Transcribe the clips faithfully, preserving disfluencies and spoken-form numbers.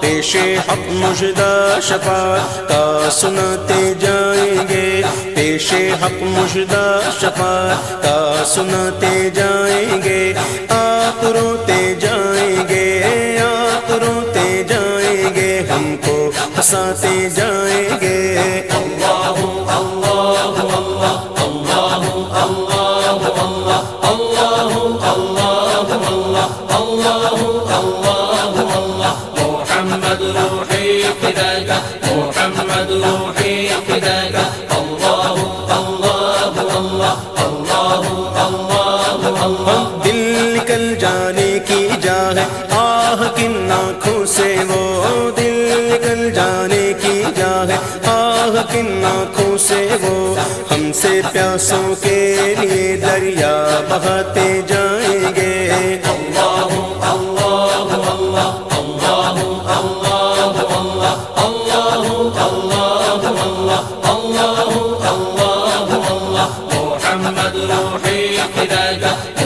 پیش حق مجدہ شفاعت کا سناتے جائیں گے، پیش حق مجدہ شفاعت کا سناتے جائیں گے، آپ روتے جائیں گے، آپ روتے جائیں گے، ہم کو ہنساتے جائیں گے۔ اللہ اللہ اللہ دل نکل جانے کی جان ہے آہ کن آنکھوں سے، وہ دل نکل جانے کی جان ہے آہ کن آنکھوں سے، وہ ہم سے پیاسوں کے لیے دریا بہاتے جائیں گے۔ اللہ اللہ اللہ اللہ اللہ اللہ اللہ اللہ اللہ اللہ اللہ محمد روحِ خدا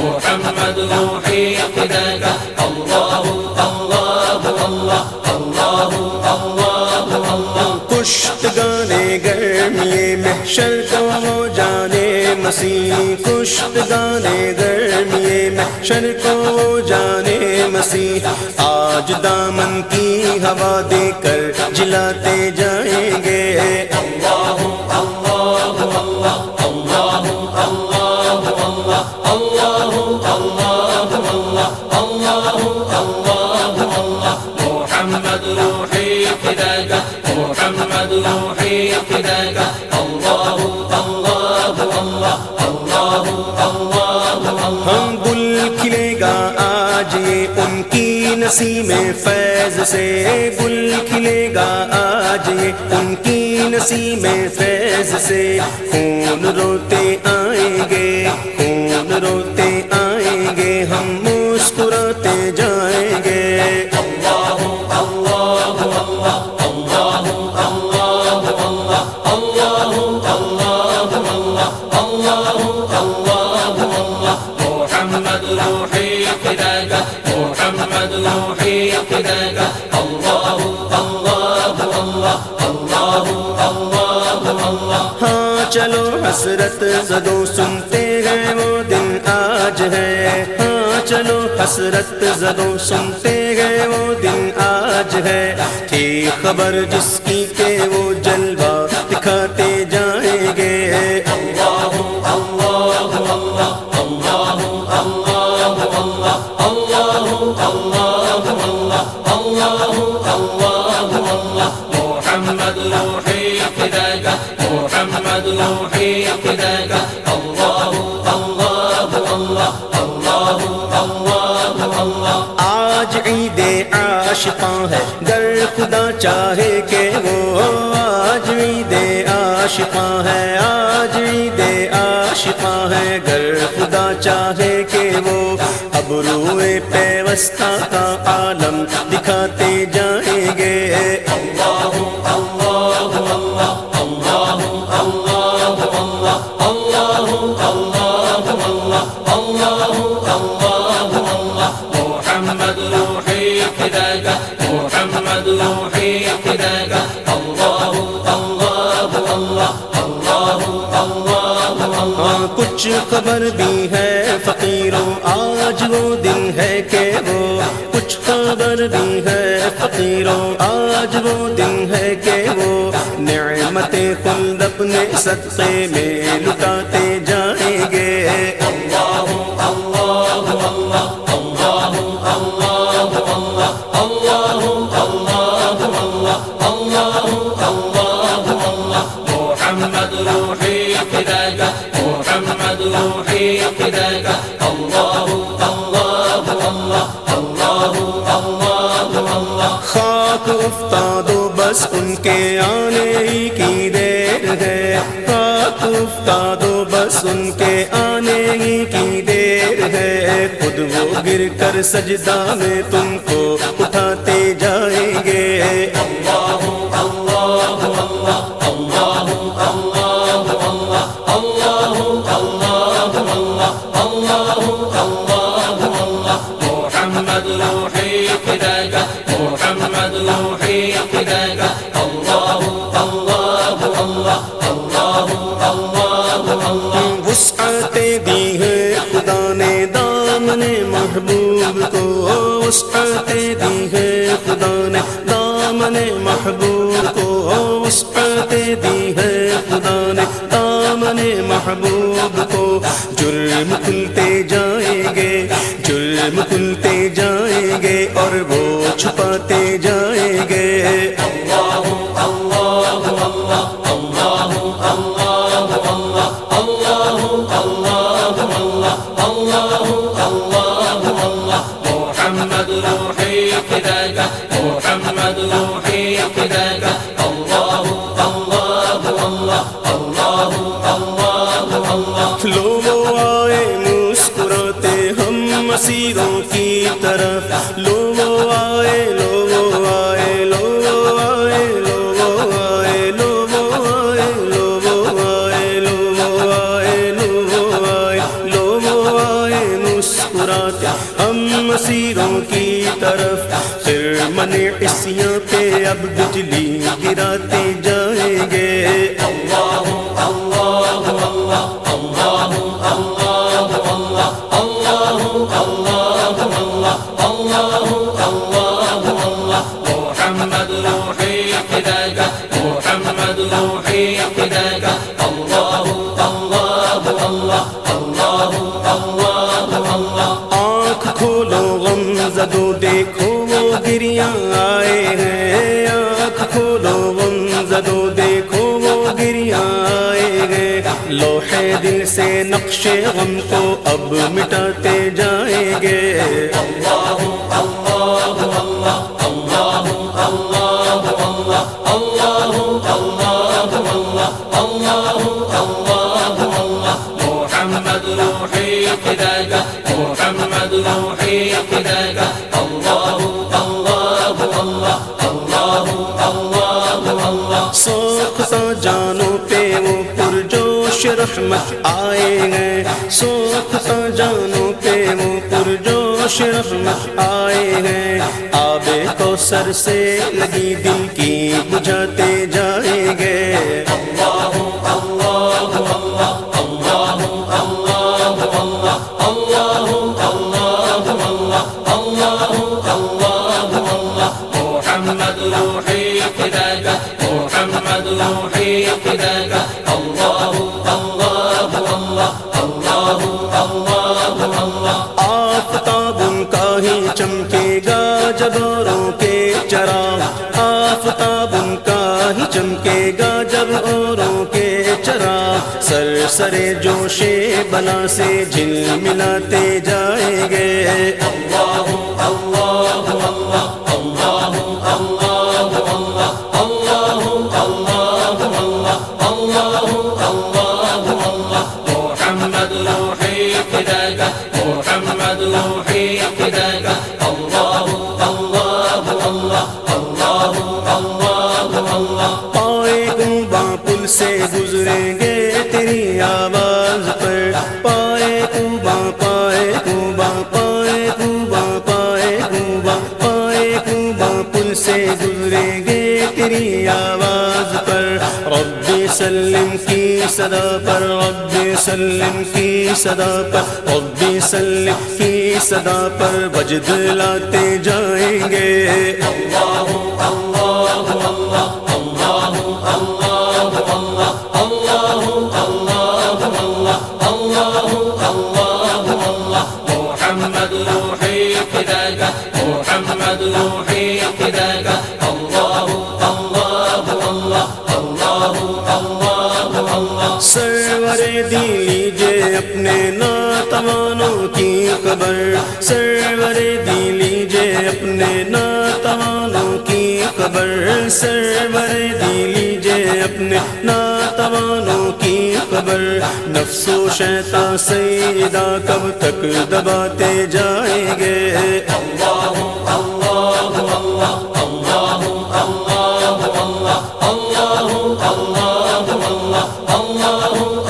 محمد روحی خدا۔ اللہ اللہ اللہ اللہ اللہ اللہ کشت گانے گرمی محشر کو ہو جانے مسیح، کشت گانے گرمی محشر کو ہو جانے مسیح، آج دامن کی ہوا دے کر جلاتے جائیں گے۔ اللہ اللہ اللہ اللہ اللہ اللہ اللہ اللہ اللہ اللہ اللہ محمد روحِ خدا محمد روحِ خدا۔ اللہ اللہ اللہ اللہ اللہ ہم گل کھلے گا آج یہ ان کی نسیم فیض سے، گل کھلے گا آج یہ ان کی نسیم فیض سے، خون روتے آئیں گے، خون روتے آئیں گے، ہم مسکراتے جائیں گے۔ اللہ اللہ اللہ اللہ اللہ اللہ اللہ اللہ اللہ محمد روحِ خدا محمد روحِ خدا۔ اللہ اللہ اللہ اللہ اللہ اللہ ہاں چلو حسرت زدو سنتے ہیں وہ دن آج ہے، ہاں چلو حسرت زدو سنتے ہیں وہ دن آج ہے، تھی خبر جس کی کہ وہ جلوہ دکھاتے جائیں گے۔ اللہ اللہ اللہ اللہ اللہ اللہ اللہ اللہ اللہ اللہ اللہ محمد روحِ خدا محمد روحِ خدا۔ آج عید عاشقاں ہے گر خدا چاہے کہ وہ، آج عید عاشقاں ہے، آج عید عاشقاں ہے گر خدا چاہے کہ وہ، اب روئے پیوستہ کا عالم دکھاتے جائیں گے۔ اللہ اللہ اللہ اللہ اللہ اللہ اللہ اللہ اللہ محمد روحِ خدا محمد روحِ خدا۔ اللہ اللہ اللہ اللہ اللہ کچھ خبر بھی ہے فقیروں آج وہ دن ہے کہ وہ، کچھ خبر بھی ہے فقیروں آج وہ دن ہے کہ وہ، نعمت خلد اپنے صدقے میں لٹاتے جائیں گے۔ اللہ اللہ اللہ اللہ اللہ اللہ اللہ اللہ اللہ محمد روحِ خدا محمد روحِ خدا۔ اللہ اللہ اللہ اللہ اللہ خاک افتاد و بس ان کے آنے ہی کی دیر ہے، خاک افتاد و بس ان کے آنے ہی کی دیر ہے، خود وہ گر کر سجدہ میں تم کو اٹھاتے جائیں گے۔ اللہ اللہ اللہ اللہ اللہ اللہ اللہ اللہ اللہ محمد روحی فداک محمد روحی فداک اللہ اللہ اللہ اللہ اللہ اللہ۔ وسعتیں دی ہیں خدا نے دامنے محبوب کو، وسعتیں دی ہیں خدا نے دامنے محبوب کو، وسعتیں دی ہیں خدا نے دامنے محبوب کو۔ جرم کھلتے جائیں گے، جرم کھلتے جائیں گے اور وہ چھپاتے جائیں گے۔ اللہ اللہ اللہ اللہ اللہ اللہ اللہ اللہ اللہ اللہ محمد روحی فداک محمد روحی فداک اللہ اللہ اللہ اللہ اللہ اللہ۔ لوگو آئے مسکراتے ہم مسیحوں کی طرف، لوگو آئے لوگو آئے لوگو آئے لوگو آئے لوگو آئے لوگو آئے لوگو آئے لوگو آئے لوگو آئے مسکراتے ہم مسیحوں کی طرف۔ خرمن عصیاں پہ اب بجلی گراتے جائیں گے۔ اللہ اللہ اللہ اللہ اللہ اللہ اللہ اللہ اللہ اللہ اللہ محمد روحی فداک محمد روحی فداک اللہ اللہ اللہ اللہ اللہ اللہ۔ آنکھ کھولو غم زدو دیکھو وہ گریاں آئے ہیں، آنکھ کھولو غم زدو دیکھو وہ گریاں آئے گئے۔ لوحے دل سے نقش غم کو اب مٹاتے جائیں گے۔ اللہ اللہ اللہ اللہ اللہ اللہ اللہ اللہ اللہ اللہ اللہ محمد روحی فداک محمد روحی فداک اللہ اللہ اللہ اللہ اللہ اللہ۔ سوختہ جانوں پہ وہ پرجوش رحمت آئے ہیں، سوختہ جانوں پہ وہ پرجوش رحمت آئے ہیں۔ آب کوثر سے لگی دل کی بجھاتے جائیں گے۔ اللہ اللہ اللہ اللہ اللہ اللہ اللہ اللہ اللہ اللہ اللہ محمد روحی فداک محمد روحی فداک اللہ اللہ اللہ اللہ اللہ۔ آفتاب ان کا ہی چمکے گا جباروں کے چراغ، آفتاب ان کا ہی چمکے گا جباروں کے چراغ۔ سر سر جوش بلا سے جھل ملاتے جائیں گے۔ اللہ اللہ اللہ اللہ اللہ اللہ اللہ اللہ اللہ اللہ محمد روحی فداک محمد روحی فداک اللہ اللہ اللہ اللہ اللہ اللہ۔ پائے گنباں پل سے گزریں گے تیری آواز پر، پائے گنباں پائے گنباں پائے گنباں پائے گنباں پائے گنباں پل سے گزریں گے تیری آواز پر۔ رب سلم کی صدا پر، رب سلم کی صدا پر، رب سلم کی صدا پر وجد لاتے جائیں گے۔ اللہ اللہ اللہ اللہ اللہ اللہ اللہ اللہ اللہ اللہ محمد روحی فداک محمد روحی فداک اللہ اللہ اللہ اللہ اللہ۔ سرور دی لیجے اپنے ناتوانوں کی خبر، سرور دی لیجے اپنے ناتوانوں کی خبر، سرور دی لیجے اپنے ناتوانوں کی خبر۔ خبر، نفس و شیطان سے ادا کب تک دباتے جائیں گے؟ اللہ اللہ اللہ اللہ اللہ اللہ اللہ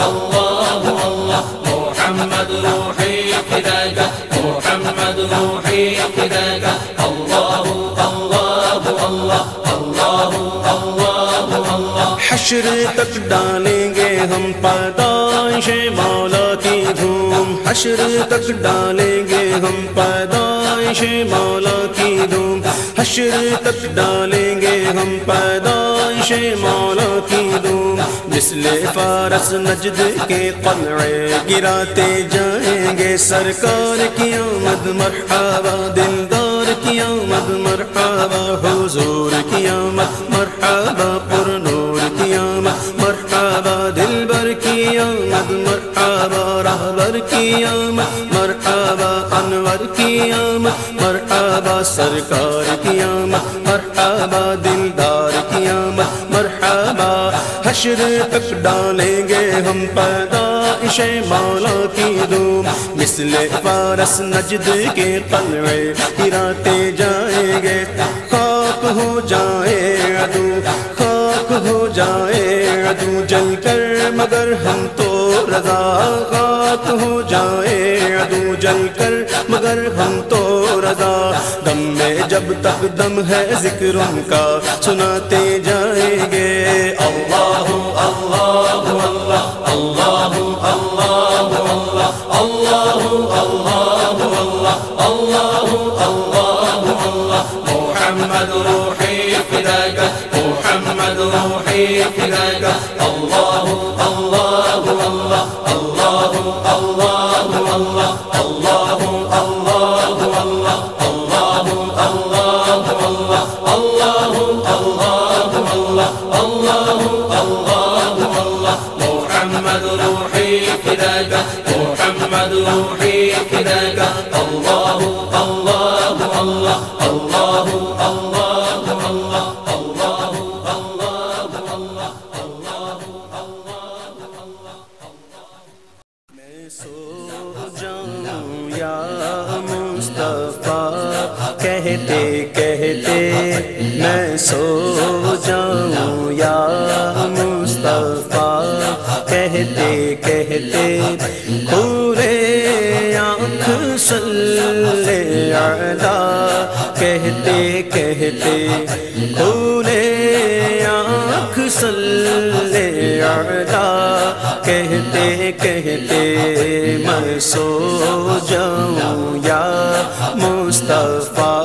اللہ اللہ محمد روحی فداکا، محمد روحی فداکا، اللہ اللہ اللہ اللہ اللہ اللہ۔ حشر تک ڈالیں گے ہم پیدائش مولا کی دھوم، حشر تک ڈالیں گے ہم پیدائش مولا کی دھوم، حشر تک ڈالیں گے ہم پیدائش مولا کی دھوم، مثل فارس نجد کے قلعے گراتے جائیں گے، سرکار کی آمد مرحبا، دلدار کی آمد مرحبا، حضور کی آمد مرحبا، پر نور کی آمد مرحبا، دلبر کی آمد مرحبا، راہبر کی آمد مرحبا، انور کی آمد مرحبا، سرکار کی آمد مرحبا، دلدار کی آمد مرحبا۔ حشر تک ڈالیں گے ہم پیدائش مولا کی دھوم، مثل فارس نجد کے قلعے گراتے جائیں گے، خاک ہو جائے عدو، خاک ہو جائے عدو، جل کر مگر ہم تو رضا، خاک ہو جائے عدو، جل کر مگر ہم تو رضا، دم میں جب تک دم ہے ذکر ان کا سناتے جائیں گے۔ اللہ اللہ اللہ اللہ اللہ اللہ اللہ اللہ اللہ محمد روحی فداکا، محمد روحی فداکا، اللہ اللہ اللہ اللہ اللہ اللہ محمد روحی فداکا، اللہ اللہ اللہ اللہ اللہ اللہ اللہ اللہ اللہ۔ میں سو جاؤں یا مصطفیٰ کہتے کہتے، میں سو جاؤں یا مصطفیٰ کہتے کہتے، صلی اللہ کہتے کہتے، کھولے آنکھ صلی اللہ کہتے کہتے، میں سو جاؤں یا مصطفیٰ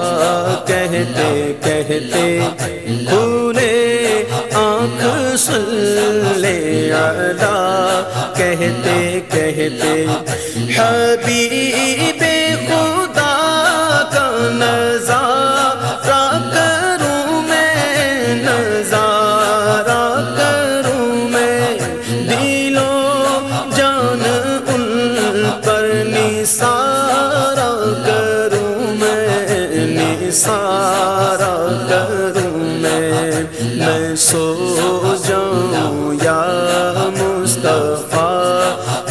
کہتے کہتے، کھولے آنکھ صلی اللہ کہتے کہتے، حبیب خدا کا نظارہ کروں میں، نظارہ کروں میں، دلوں جان ان پر نثارہ کروں میں، نثارہ کروں میں، میں سو جاؤں یا مصطفیٰ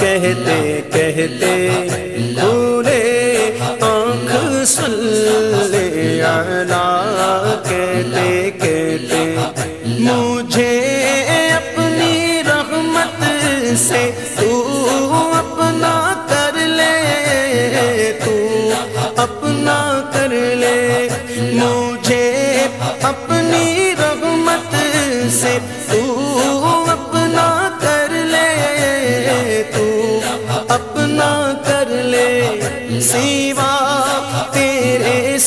کہتے کہتے، صلی اللہ کہتے کہتے، مجھے اپنی رحمت سے تو اپنا کر لے، تو اپنا کر لے، مجھے اپنی رحمت سے تو اپنا کر لے، تو اپنا کر لے، سیوا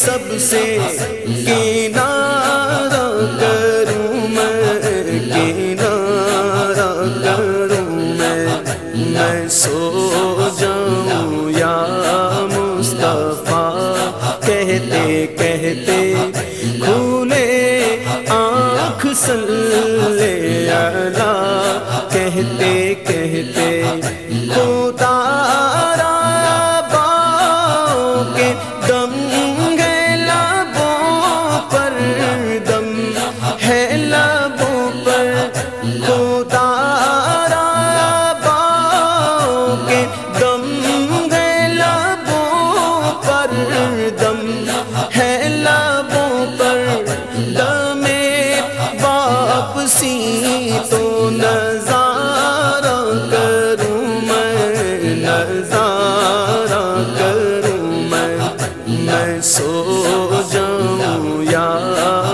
سب سے کنارہ کروں میں، کنارہ کروں میں، میں سو جاؤں یا مصطفیٰ کہتے کہتے، کھولے آنکھ صلی اللہ کہتے کہتے، خدا ہے لبوں پر خدا را با میں سو جاؤں یا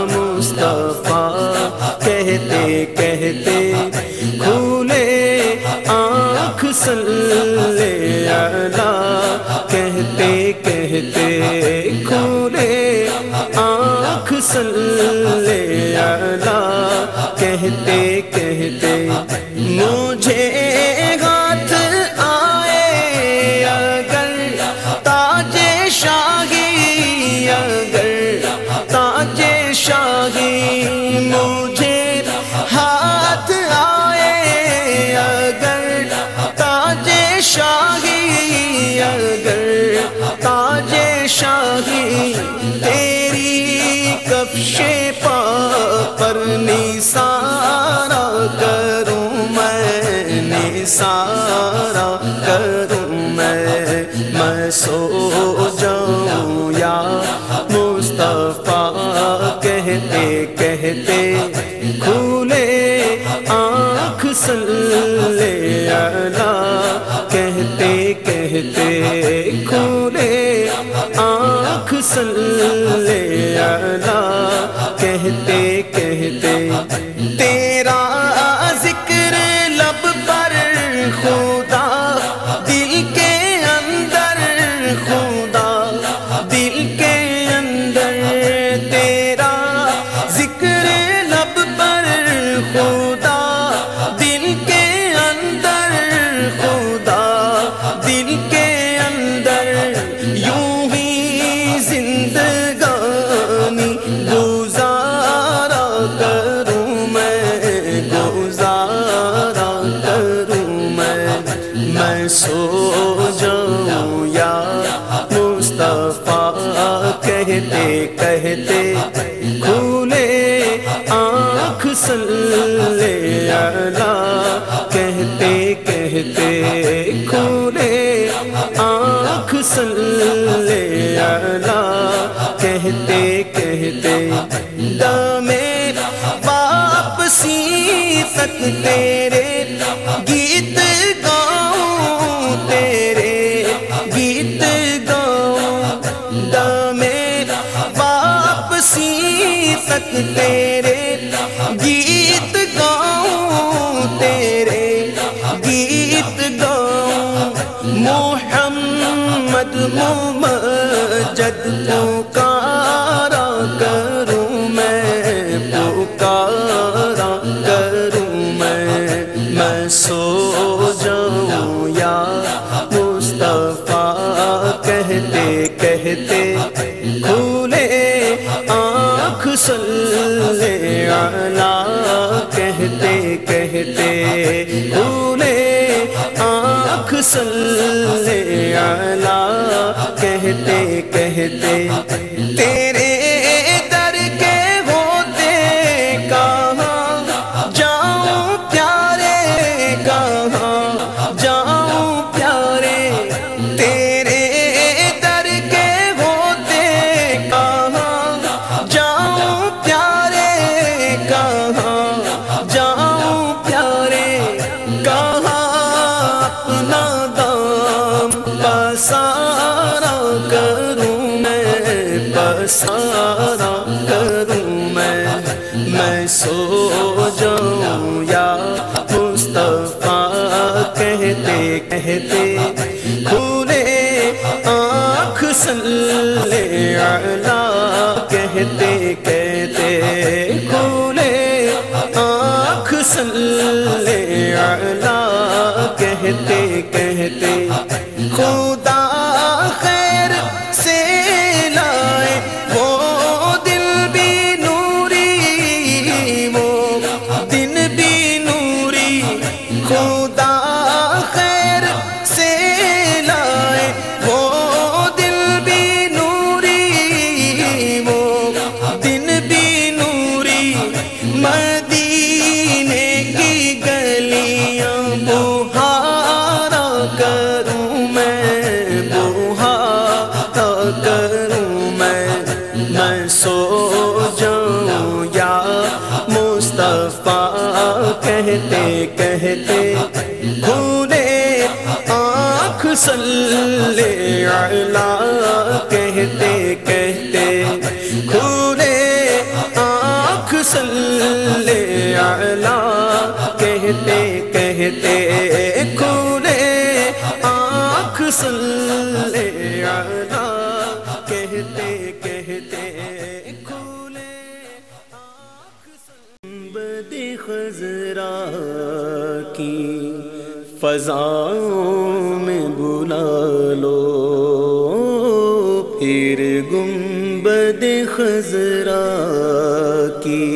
مصطفیٰ کہتے کہتے کھولے آنکھ صلی اللہ کہتے کہتے کھولے آنکھ صلی اللہ کہتے کہتے مجھے سارا کروں میں نے سارا کروں میں میں سو جاؤں یا مصطفیٰ کہتے کہتے کھولے آنکھ صلی اللہ کہتے کہتے کھولے آنکھ صلی اللہ کہتے کہتے تیرا ذکر لب پر خدا دل کے اندر خدا دل کے اندر تیرا ذکر لب پر خدا دل کے اندر خدا دل کے اندر یوں ہی زندگانی سو جاؤں یا مصطفیٰ کہتے کہتے کھولے آنکھ صلی اللہ کہتے کہتے کھولے آنکھ صلی اللہ کہتے کہتے دم واپسی تک تیرے گیت تیرے گیت گاؤں تیرے گیت گاؤں محمد ممجد پکارا کروں میں پکارا کروں میں میں سو جاؤں یا مصطفیٰ کہتے کہتے کھولے صلی اللہ کہتے کہتے بھولے آنکھ صلی اللہ کہتے کہتے تیرے در کے ہوتے کہاں جاؤں پیارے کہاں جاؤں پیارے تیرے در کے ہوتے کہاں جاؤں سارا کروں میں بسارا کروں میں میں سو جاؤں یا مصطفیٰ کہتے کہتے کھولے آنکھ صلی اللہ کہتے کہتے کھولے آنکھ صلی اللہ کہتے کہتے خدا خیر سے لائے وہ دن بھی نوری وہ دن بھی نوری خدا خیر سے لائے وہ دن بھی نوری وہ دن بھی نوری مدینے کی گلیاں بہارا کروں سو جاؤں یا مصطفیٰ کہتے کہتے کھولے آنکھ صلی اللہ کہتے فضاؤں میں بلا لو، پھر گنبد خضرا کی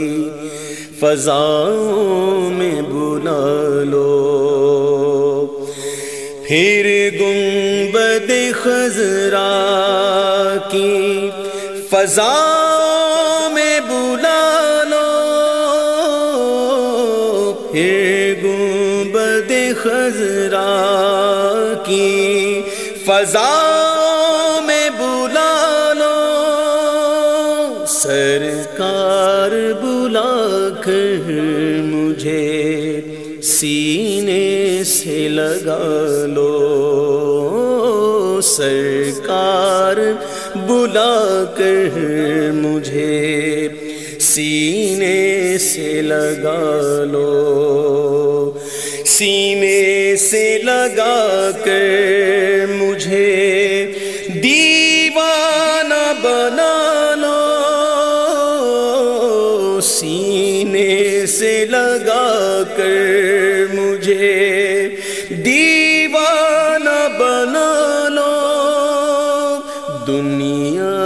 فضاؤں میں بلا لو، پھر گنبد خضرا کی فضاؤں میں بلا لو، پھر گنبد خضرا کی فضاؤں میں بلا لو، سرکار بلا کر مجھے سینے سے لگا لو، سرکار بلا کر مجھے سینے سے لگا لو، سینے سے لگا کر مجھے دیوانہ بنا لو، سینے سے لگا کر مجھے دیوانہ بنا لو، دنیا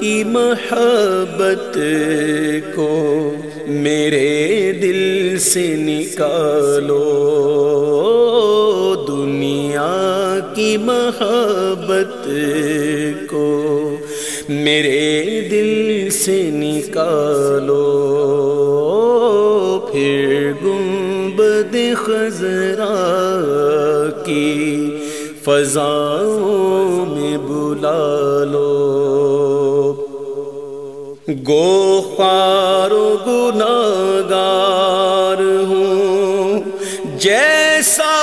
کی محبت کو میرے دل سے نکالو، دنیا کی محبت کو میرے دل سے نکالو، پھر گنبد خضرا کی فضاؤں میں بلا لو، گو خوار و گناہگار ہوں جیسا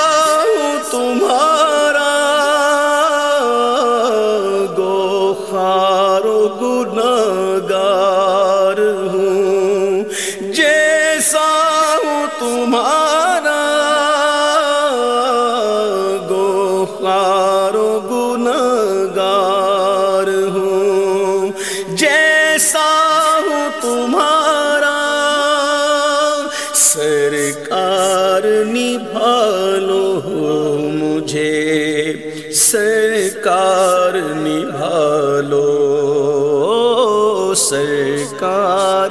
ہوں تمہارا، گو خوار و گناہگار ہوں جیسا ہوں تمہارا، خوار و گناہگار ہوں جیسا ہوں تمہارا، سرکار نبھا لو مجھے، سرکار نبھا لو، سرکار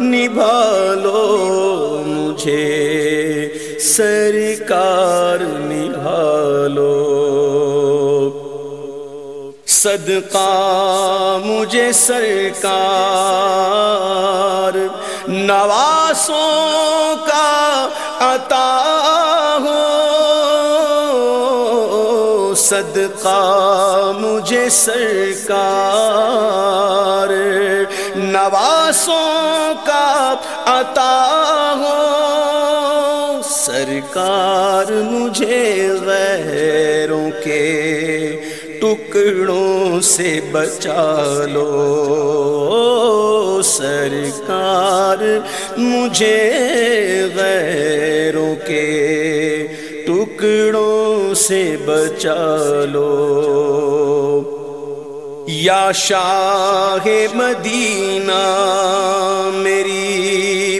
نبھا لو مجھے، سرکار نبھا لو، صدقہ مجھے سرکار نواسوں کا عطا ہو، صدقہ مجھے سرکار نواسوں کا عطا ہو، سرکار مجھے غیروں کے ٹکڑوں سے بچا لو، سرکار مجھے غیروں کے ٹکڑوں سے بچا لو، یا شاہ مدینہ میری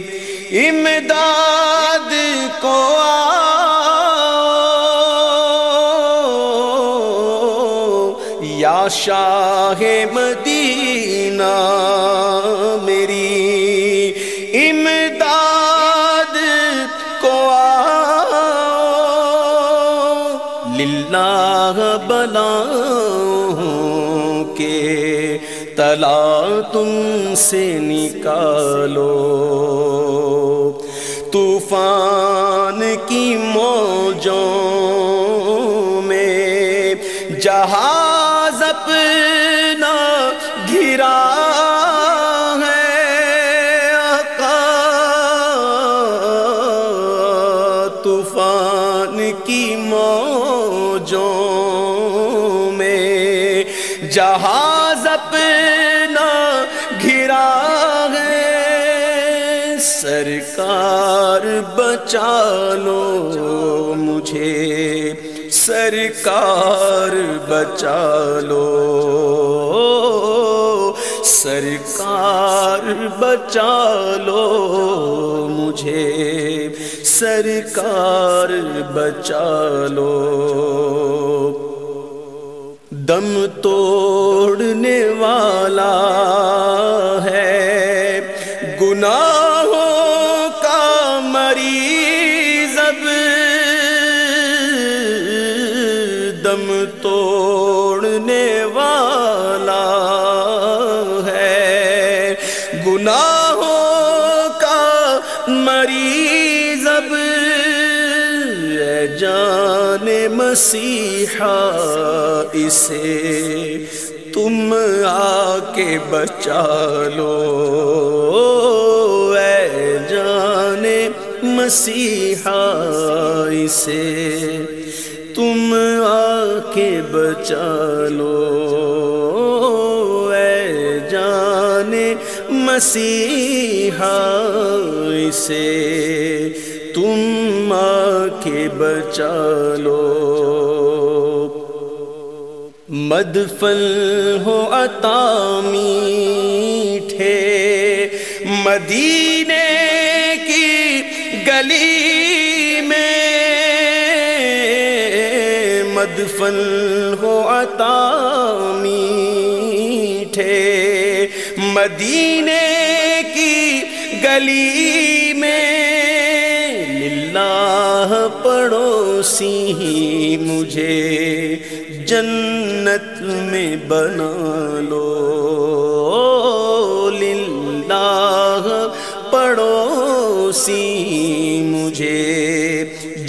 امداد کو آ، یا شاہ مدینہ میری امداد کو آ، للہ بلاؤں کے تلا تم سے نکالو، طوفان کی موجوں میں جہاں اپنا گھرا ہے آقا، طوفان کی موجوں میں جہاز اپنا گھرا ہے، سرکار بچا لو مجھے، سرکار بچا لو، سرکار بچا لو مجھے، سرکار بچا لو، دم توڑنے والا ہے گناہوں کا مریض اب، دم توڑنے والا ہے گناہوں کا مریض اب، جان مسیحا اسے تم آ کے بچا لو، اے جان مسیحا اسے تم آ کے بچا لو، اے جان مسیحا اسے تم آ کے بچا لو۔ مدفل ہو عطا میٹھے مدینے کی گلی میں، مدفل ہو عطا میٹھے مدینے کی گلی میں، اللہ پڑوسی مجھے جنت میں بنا لو، اللہ پڑوسی مجھے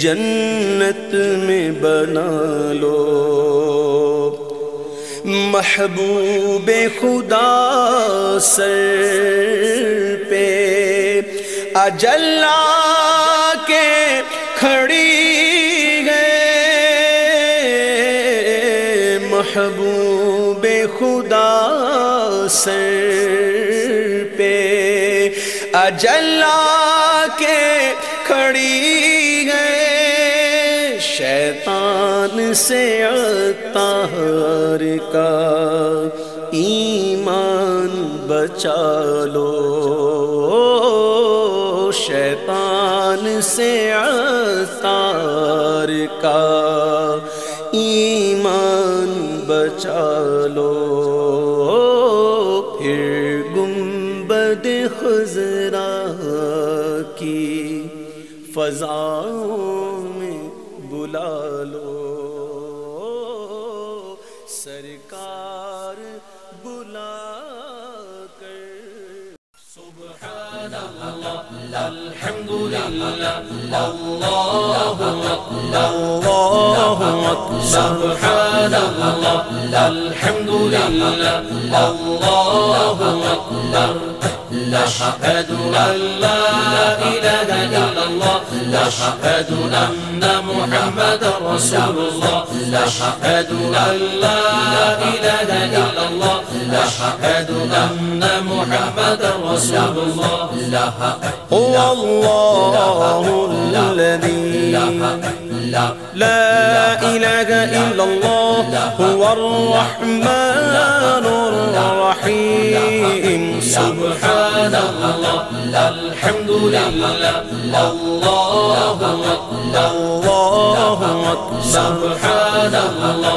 جنت میں بنا لو۔ محبوب خدا سر پہ اجل کھڑی ہے، محبوب خدا سر پہ اجلا کے کھڑی ہے، شیطان سے عطار کا ایمان بچا لو، شیطان سے عطار کا ایمان بچا لو۔ پھر گنبد خضرا کی فضاؤں میں بلا لو، سرکار بلا کر۔ سبحان اللہ، الحمد للہ، اللہ سبحان اللہ، الحمد للہ، اللہ أشهد أن لا إله إلا الله، أشهد أن محمدا رسول الله، أشهد أن لا إله إلا الله، أشهد أن محمدا رسول الله. هو الله الذي لا إله إلا الله، هو الرحمن الرحيم. سبحان الله، الحمد لله، الله الله. سبحان الله،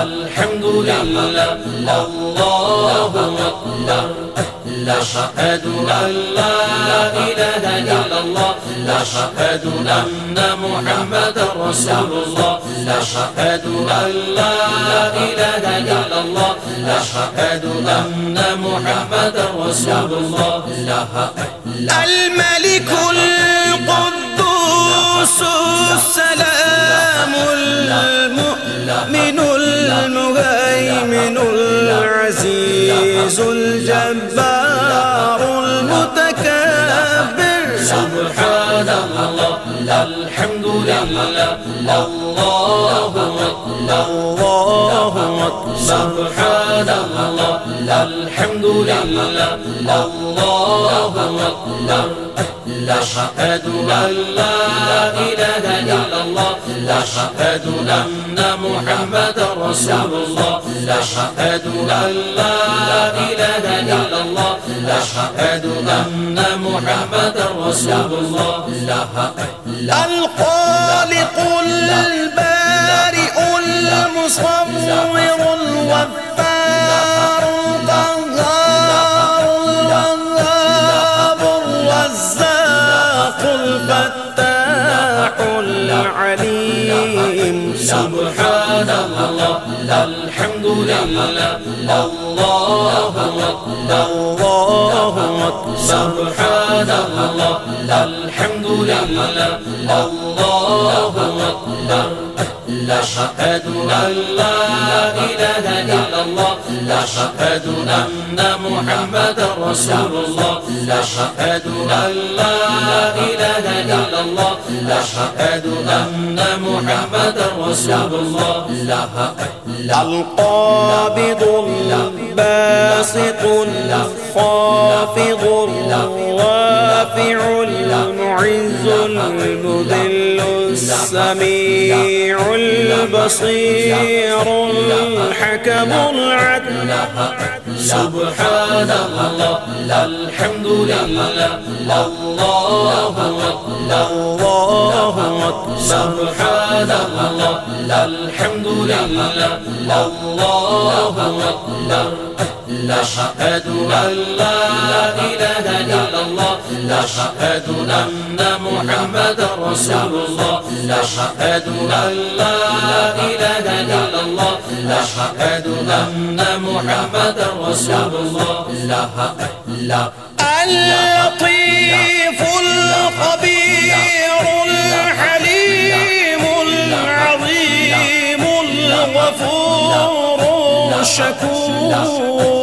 الحمد لله، الله الله. أشهد أن لا إله إلا الله، أشهد أن محمدا رسول الله، أشهد أن لا إله إلا الله، أشهد أن محمدا رسول الله. الملك القدوس السلام المؤمن المهيمن العزيز الجبار المتكبر. سبحان الله، الحمد لله، الله الله. سبحان الله، الحمد لله، الله. أشهد أن لا إله إلا الله، أشهد أن محمدا رسول الله، أشهد أن لا إله إلا الله، أشهد أن محمد رسول الله. الخالق البارئ المصور الغفار القهار الوهاب الرزاق الفتاح العليم. سبحان الله الحمد لله الله الله أكبر. سبحان الله الحمد لله الله أكبر. أشهد أن لا إله إلا الله. أشهد أن محمدا رسول الله. أشهد أن لا إله إلا الله. أشهد أن محمدا رسول الله. القابض الباسط الخافض الرافع المعز المذل السميع البصير الحكم العدل. سبحان الله الحمد لله الله أكبر. سبحان الله الحمد لله الله أكبر. أشهد أن لا إله إلا الله. أشهد أن محمدا رسول الله. أشهد أن لا إله إلا الله. أشهد أن محمدا رسول الله. اللطيف الخبير الحليم العظيم الغفور الشكور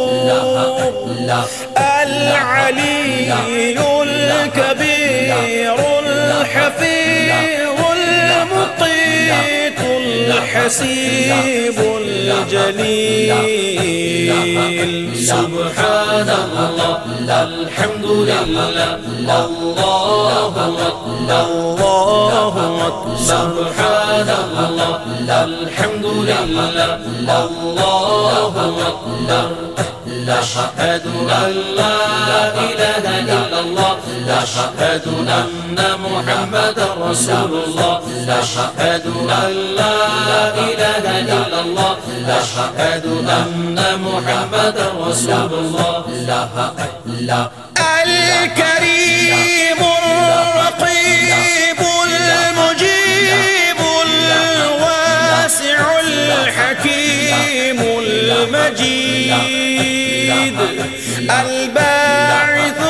العلي الكبير الحفيظ المطيع الحسيب الجليل. سبحان الله الحمد لله الله أكبر. سبحان الله الحمد لله الله أكبر. أشهد أن لا إله إلا الله. أشهد أن محمدا رسول الله. أشهد أن لا إله إلا الله. أشهد أن محمدا رسول الله. الكريم الرقيب المجيب الواسع الحكيم المجيد الباعث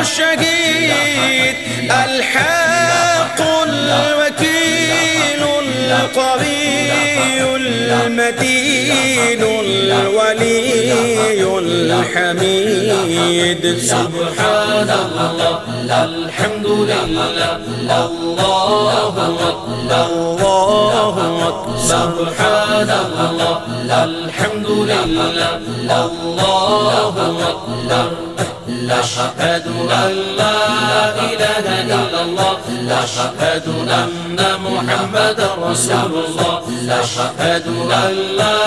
الشهيد الحق الوكيل القوي المتين الولي الحميد. سبحان الله الحمد لله الله أكبر. سبحان الله الحمد لله الله أكبر. أشهد أن لا إله إلا الله. أشهد أن محمدا رسول الله. أشهد أن لا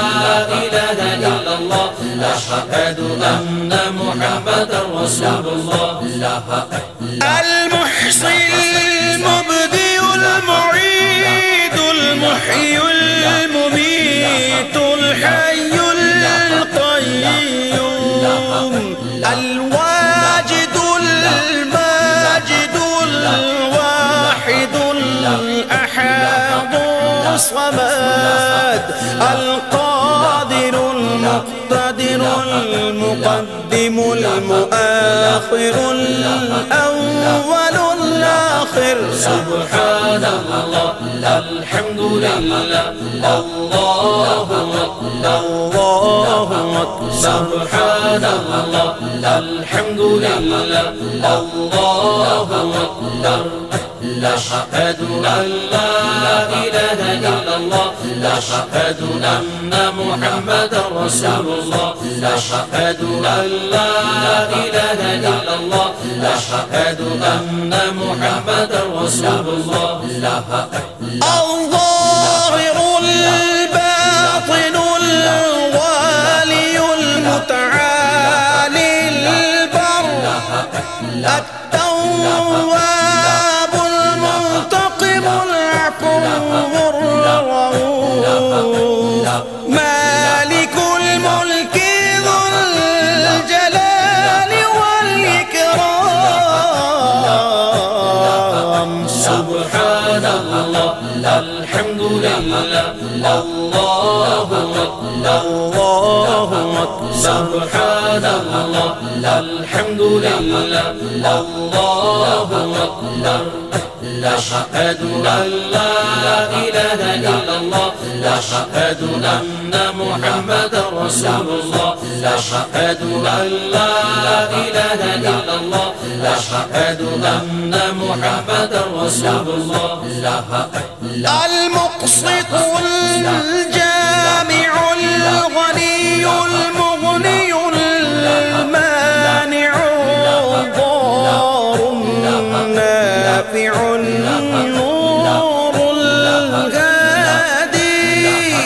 إله إلا الله. أشهد أن محمدا رسول الله. المحصي المبدي المعيد المحيي المميت الحي القيوم الواجد الماجد الواحد الأحد الصمد القادر المقتدر المقدم المؤخر الأول الآخر. سبحان الله الحمد لله الله أكبر. سبحان الله الحمد لله الله أكبر. أشهد أن لا إله إلا الله. أشهد أن محمدا رسول الله. أشهد أن لا إله إلا الله. أشهد أن محمدا رسول الله. الظاهر الباطن الوالي المتعالي الباطن التواب المنتقم العفو الرؤوف مالك الملك ذو الجلال والإكرام سبحان الله الحمد لله الله الله سبحان الله الحمد لله الله أكبر أشهد أن لا إله إلا الله أشهد أن محمدا رسول الله أشهد أن لا إله إلا الله أشهد أن محمدا رسول الله المقسط الجامع الغني المغني المانع الضار النافع النور الهادي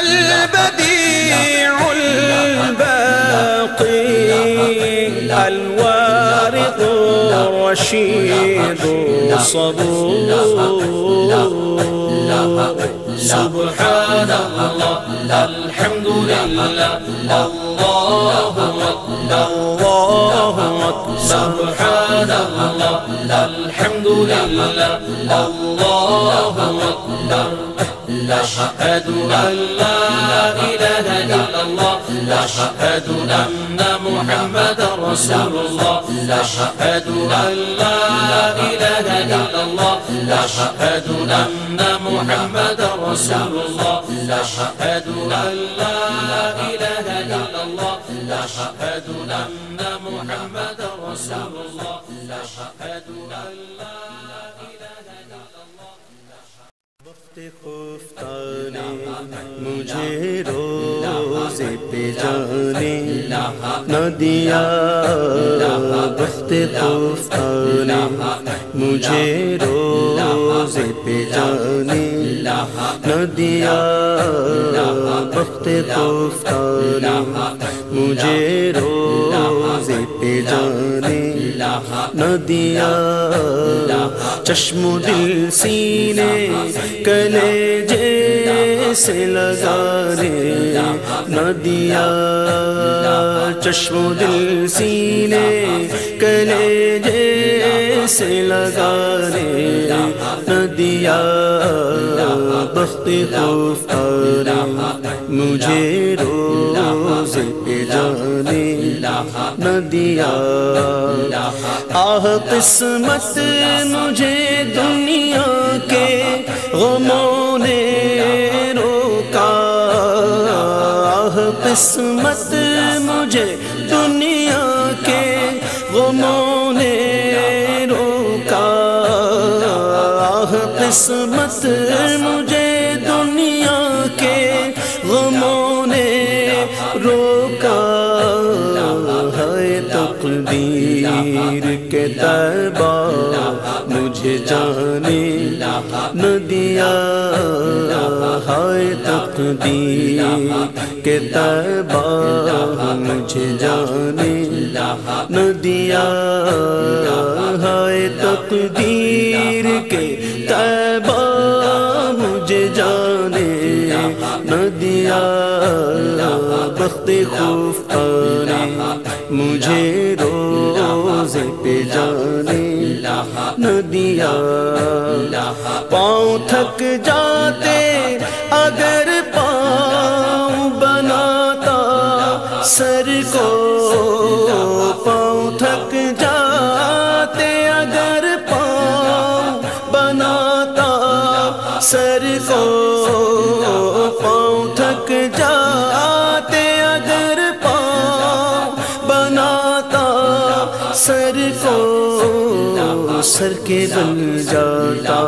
البديع الباقي الوارث الرشيد الصبور سبحان الله الحمد لله الله أكبر الله أكبر سبحان الله الحمد لله الله أكبر أشهد أن لا إله إلا الله أشهد أن محمدا رسول الله أشهد أن لا إله إلا الله أشهد أن محمدا رسول الله أشهد أن لا إله إلا الله أشهد أن محمدا رسول الله أشهد أن لا إله إلا الله وقت خفتن مجھے روزے پہ جانے نہ دیا وقت خفتن مجھے روزے پہ جانے نہ دیا وقت خفتن مجھے روزے پہ جانے نہ دیا چشم دل سینے کلیجے سے لگانے نہ دیا چشم دل سینے کلیجے سے لگانے نہ دیا بخت خفتن مجھے روزے پہ جانے نہ دیا آہ قسمت مجھے دنیا کے غموں نے روکا آہ قسمت مجھے دنیا کے غموں نے روکا آہ قسمت مجھے دنیا کے غموں نے روکا ہے تقدیر کے دربار مجھے جانے نہ دیا ہائے تقدیر کے دربار مجھے جانے نہ دیا ہائے تقدیر کے دربار مجھے جانے نہ دیا بخت خفتن مجھے روزے پہ جانے نہ دیا پاؤں تھک جاتے اگر پاؤں بناتا سر کو پاؤں تھک جاتے اگر پاؤں بناتا سر کو پاؤں تھک جاتے اگر سر کو سر کے بن جاتا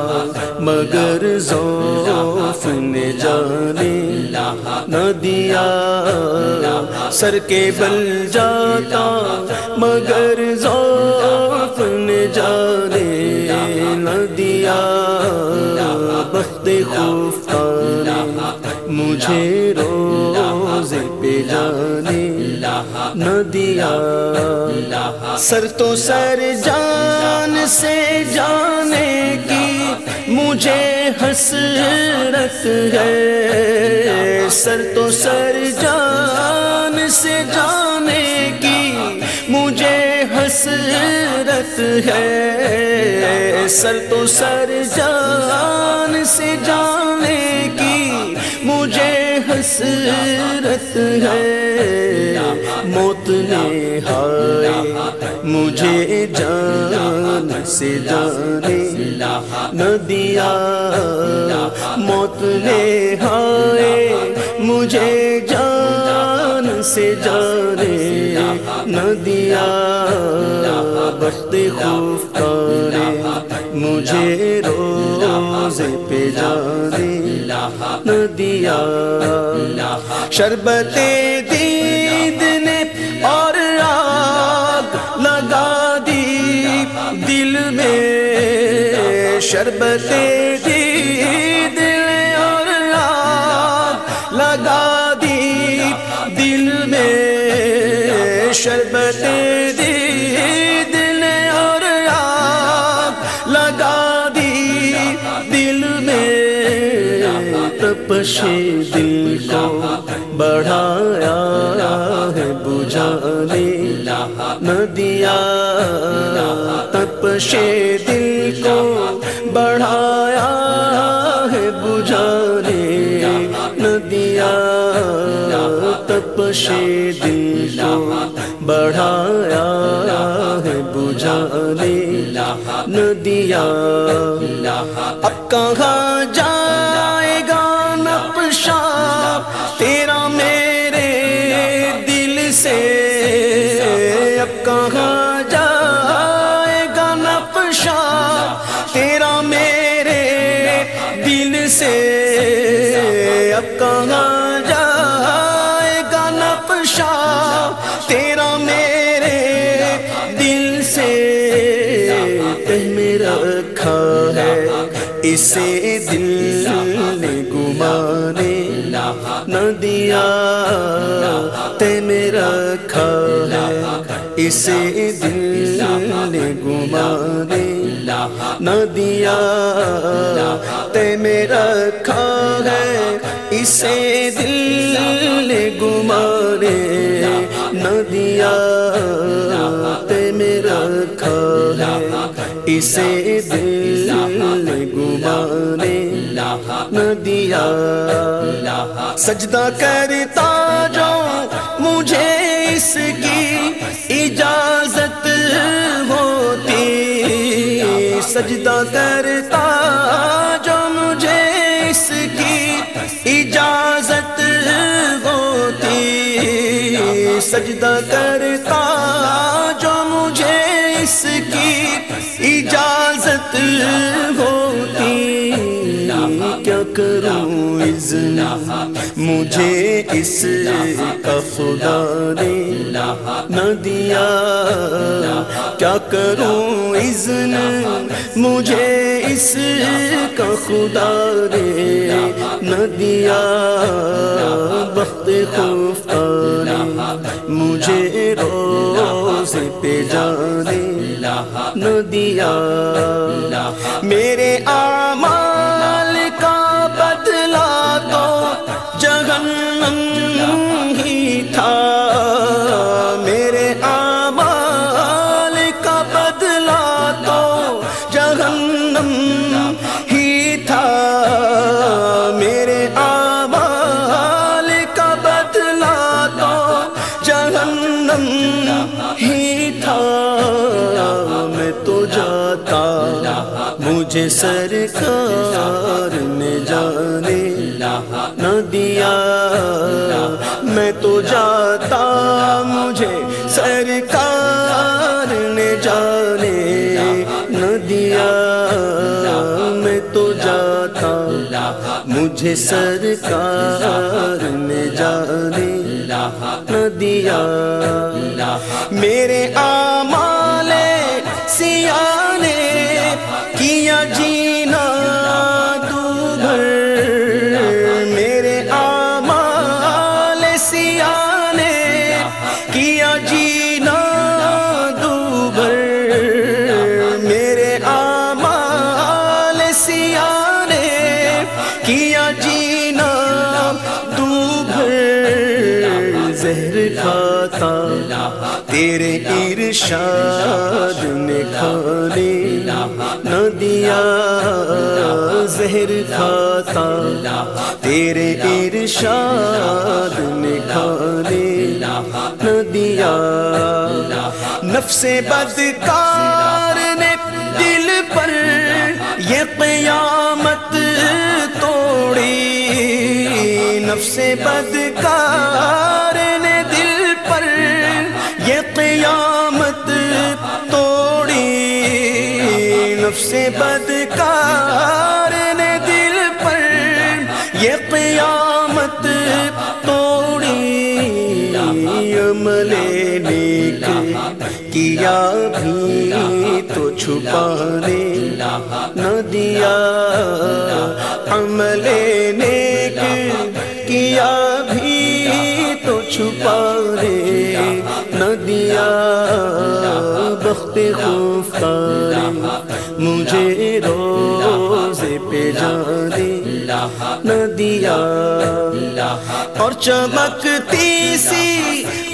مگر ذوف نے جانے نہ دیا سر کے بن جاتا مگر ذوف نے جانے نہ دیا بخت خفتن مجھے روزے پہ جانے نہ دیا، سر تو سر جان سے جانے کی مجھے حسرت ہے، سر تو سر جان سے جانے کی مجھے حسرت ہے، سر تو سر جان سے جانے کی مجھے حسرت ہے، موت نے ہائے مجھے جان سے جانے نہ دیا، موت نے ہائے مجھے جان سے جانے نہ دیا، بخت خوف کرے مجھے روز پہ جانے نہ دیا، شربت دید نے اور آگ لگا دی دل میں، شربت دید نے اور آگ لگا دی دل میں، شربت دید نے اور آگ لگا دی دل میں، تپش دل کو بڑھایا ہے بجھانے نہ دیا، تپش دل کو بڑھایا ہے بجھانے نہ دیا، تپش دل کو بڑھایا ہے بجھانے نہ دیا، اب کہاں جائے گا نقشہ تیرا میرے دل سے، اب کہاں جائے گا نقشہ تیرا میرے دل سے، اب کہاں جائے گا نقشہ تیرا میرے دل سے، تہ میں رکھا ہے اسے دل نے گمانے نہ دیا، تیرے میں رکھا ہے اسے دل نے گمانے نہ دیا، تیرے میں رکھا ہے اسے دل نے گمانے نہ دیا، تیرے میں رکھا ہے اسے دل نے گمانے نہ دیا، سجدہ کرتا جو مجھے اس کی اجازت ہوتی، سجدہ کرتا جو مجھے اس کی اجازت ہوتی، سجدہ کرتا جو مجھے اس کی اجازت ہوتی، کیا کروں اذن مجھے اس کا خدا نے نہ دیا، کیا کروں اذن مجھے اس کا خدا نے نہ دیا، بخت خوف آنے مجھے روز پہ جانے نہ دیا، میرے اعمال جہنم ہی تھا، میرے اعمال کا بدلہ تو جہنم ہی تھا، میرے اعمال کا بدلہ تو جہنم ہی تھا، میں تو جاتا مجھے سرکار نے جانے نہ دیا، میں تو جاتا مجھے سرکار نے جانے نہ دیا، میں تو جاتا مجھے سرکار نے جانے نہ دیا، میرے اعمال سیاہ نے کیا جینا تو بھر، تیرے ارشاد نے کھانے نہ دیا زہر کھاتا، تیرے ارشاد نے کھانے نہ دیا، نفس بدکار نے دل پر یہ قیامت توڑی، نفس بدکار نے دل پر یہ قیامت توڑی، نفس بدکار نے دل پر یہ قیامت توڑی، عمل نیک کیا بھی تو چھپانے نہ دیا، عمل نیک کیا بھی تو چھپانے نہ دیا، بخت خوف مجھے روزے پہ جانے نہ دیا، اور چمکتی سی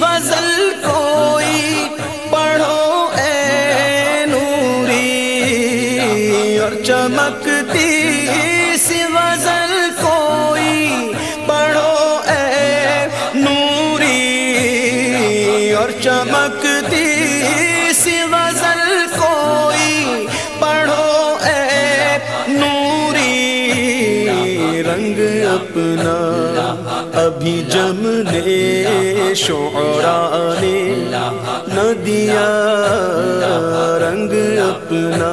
غزل کوئی پڑھو اے نوری، اور چمکتی سی غزل کوئی پڑھو اے نوری، اور چمکتی سی غزل کوئی پڑھو اے نوری، رنگ اپنا ابھی جمنے شعرا نے نہ دیا، رنگ اپنا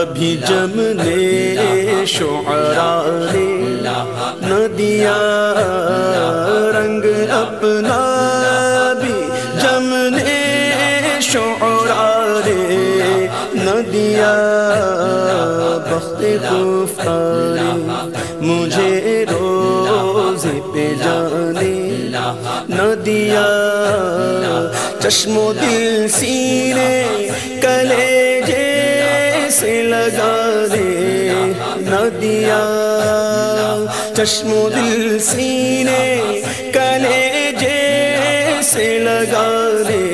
ابھی جمنے شعرا نے نہ دیا، رنگ اپنا بھی جمنے شعرا نے نہ دیا، بخت گفتاری مجھے پہ جانے نہ دیا، چشم و دل سینے کلیجے سے لگانے نہ دیا، چشم و دل سینے کلیجے سے لگانے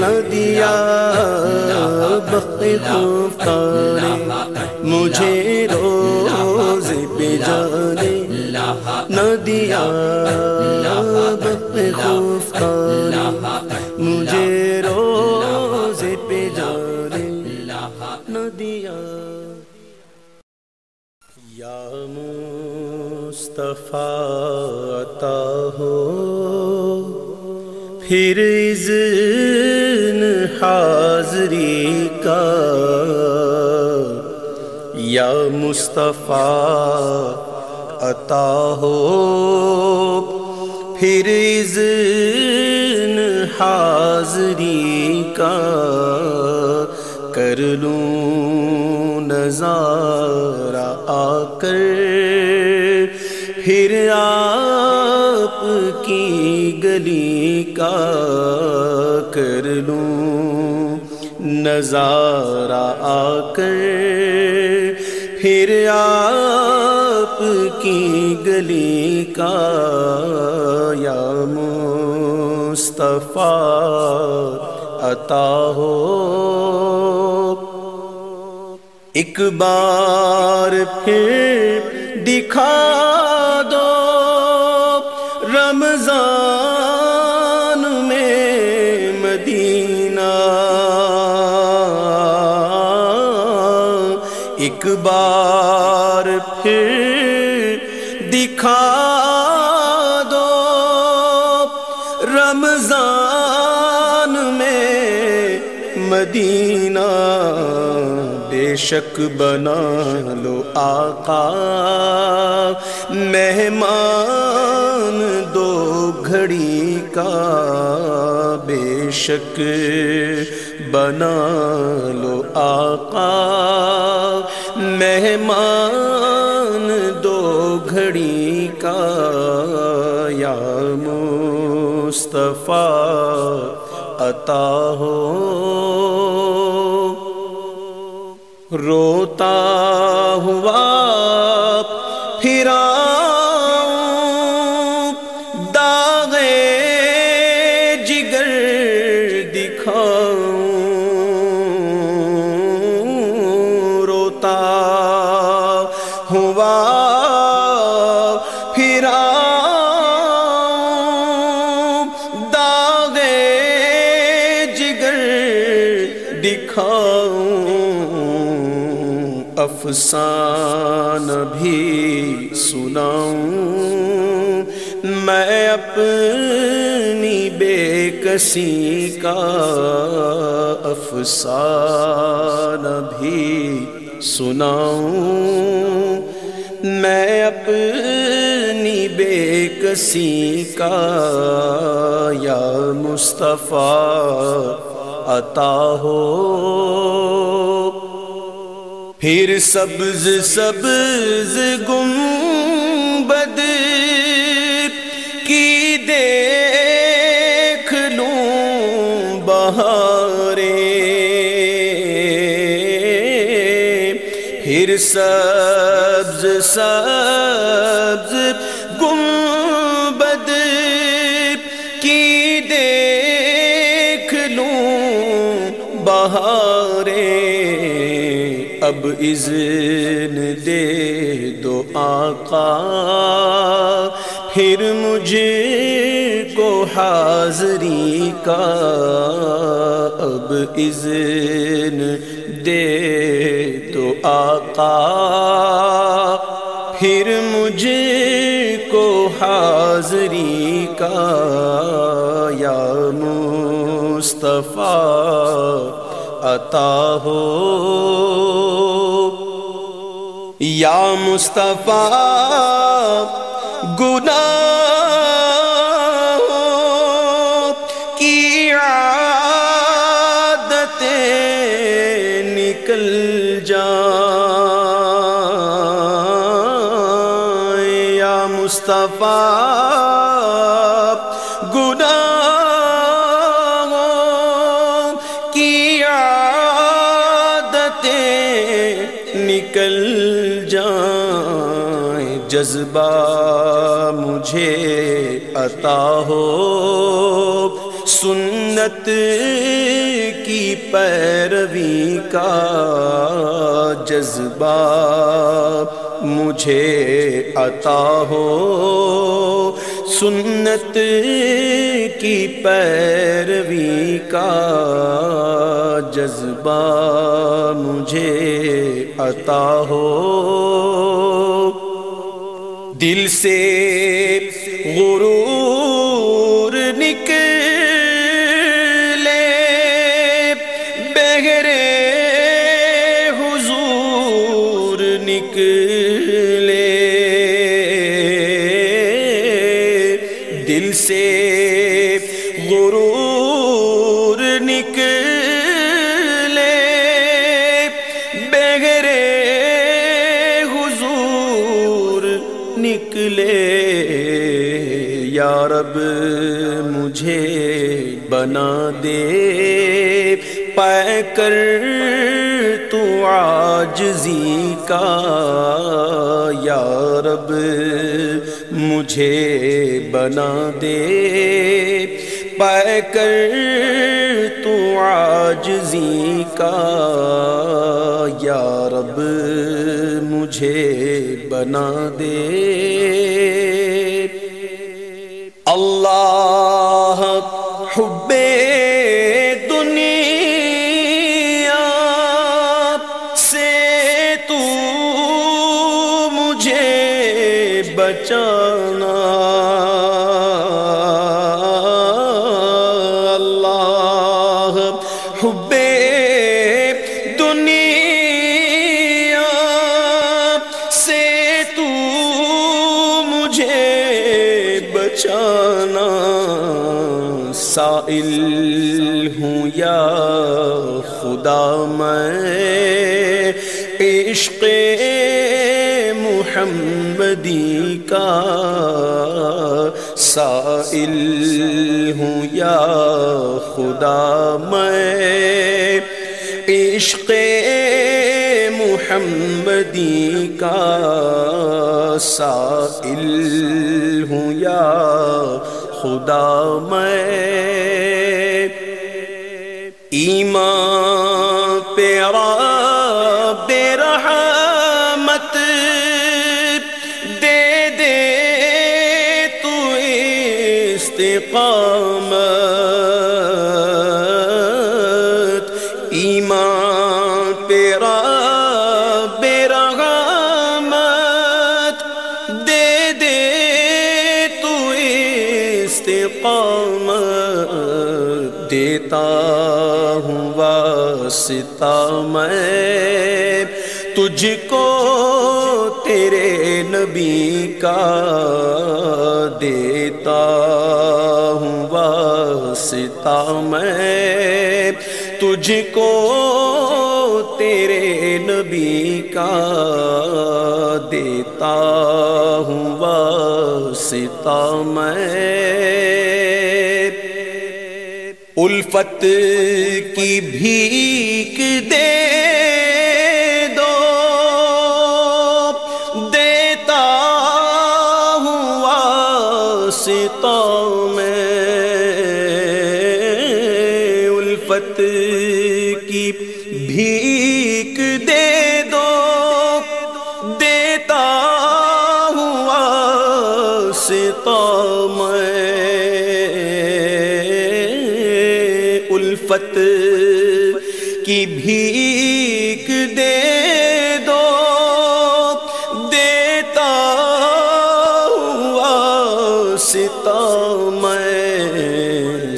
نہ دیا، بخت گفتارِ مجھے روز پہ جانے نہ دیا، بخت گفتارِ مجھے روز پہ جانے نہ دیا، یا مصطفیٰ عطا ہو پھر اذن حاضری کا، یا مصطفیٰ عطا ہو پھر اذن حاضری کا، کر لوں نظارہ آ کر پھر آپ کی گلی کا، کر لوں نظارہ آ کر پھر آپ کی گلی کا، یا مصطفیٰ عطا ہو، ایک بار پھر دکھا دو رمضان میں مدینہ، ایک بار پھر دکھا دو رمضان میں مدینہ، بے شک بنا لو آقا مہمان دو گھڑی کا، بے شک بنا لو آقا مہمان دو گھڑی کا، یا مصطفیٰ عطا ہو، روتا ہوا پھرا داغے جگر دکھاؤں روتا ہوا پھرا داغے جگر دکھاؤں افسانہ بھی سناؤں میں اپنی بے کسی کا افسانہ بھی سناؤں میں اپنی بے کسی کا یا مصطفیٰ عطا ہو پھر سبز سبز گنبد کی دیکھ لوں بہاریں پھر سبز سبز گنبد کی دیکھ لوں بہاریں اب اذن دے دو آقا پھر مجھے کو حاضری کا اب اذن دے تو آقا پھر مجھے کو حاضری کا یا مصطفیٰ عطا ہو یا مصطفیٰ گناہوں کی عادتیں نکل جائیں یا مصطفیٰ گناہوں کی عادتیں نکل جائیں جذبہ مجھے عطا ہو سنت کی پیروی کا جذبہ مجھے عطا ہو سنت کی پیروی کا جذبہ مجھے عطا ہو دل سے غرور نکلے بہرے حضور نکلے دل سے غرور نکلے بہرے نکلے یا رب مجھے بنا دے پے کر تو عاجزی کا یا رب مجھے بنا دے پے کر تو عاجزی کا یا رب مجھے بنا دے اللہ حب دنیا سے تو مجھے بچانا اللہ حب بچانا سائل ہوں یا خدا میں عشق محمدی کا سائل ہوں یا خدا میں عشق محمدی کا سائل ہوں یا خدا میں ایمان پیرا بے رحمت دے دے تو استقامت، ایمان پیرا بے رحمت دے دے تو استقامت، دیتا ہوں واسطہ میں تجھ کو تیرے نبی کا، دیتا ہوں واسطہ میں تجھ کو تیرے نبی کا، دیتا ہوں واسطہ میں الفت کی بھیک دے دو، دیتا ہوں واسطہ میں الفت کی بھیک دے دو، دیتا ہوں واسطہ میں الفت کی بھیک دے دو، دیتا ہوں واسطہ میں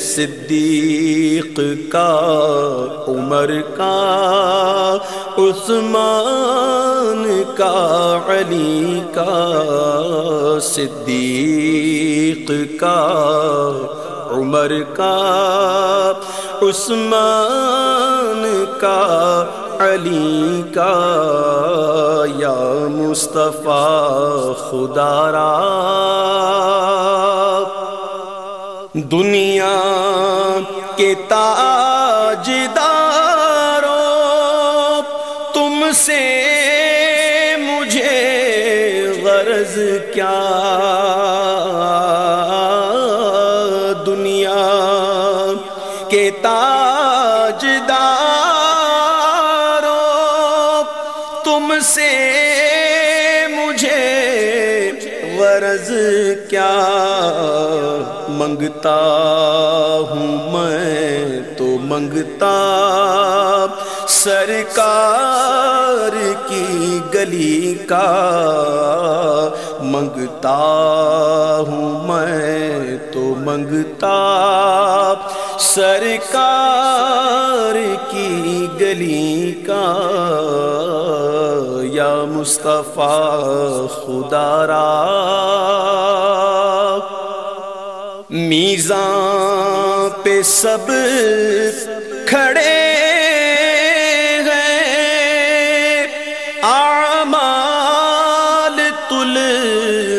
صدیق کا، عمر کا، عثمان کا، علی کا، صدیق کا، عمر کا، عثمان کا، علی کا، یا مصطفیٰ خدا را دنیا کے تاجداروں، تم سے مجھے غرض کیا، دنیا کے تاجداروں تم سے مجھے غرض کیا، منگتا ہوں میں تو منگتا سرکار کی گلی کا، منگتا ہوں میں تو منگتا سرکار کی گلی کا، یا مصطفیٰ خدا را میزان پہ سب کھڑے ہیں، اعمال تل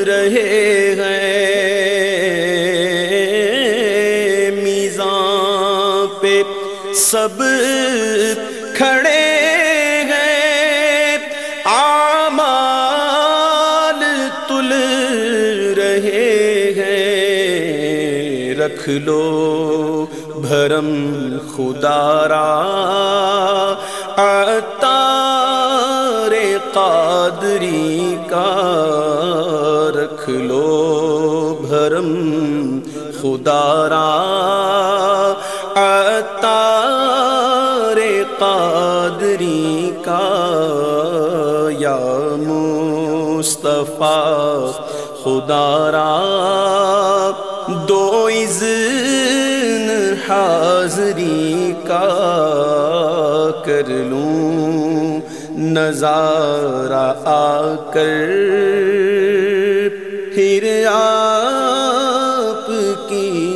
رہے ہیں، میزان پہ سب کھڑے ہیں، اعمال تل رہے ہیں، رکھ لو بھرم خدا را عطار قادری کا، رکھ لو بھرم خدا را عطار قادری کا، یا مصطفیٰ خدا را دو اذن حاضری کا، کر لوں نظارہ آ کر پھر آپ کی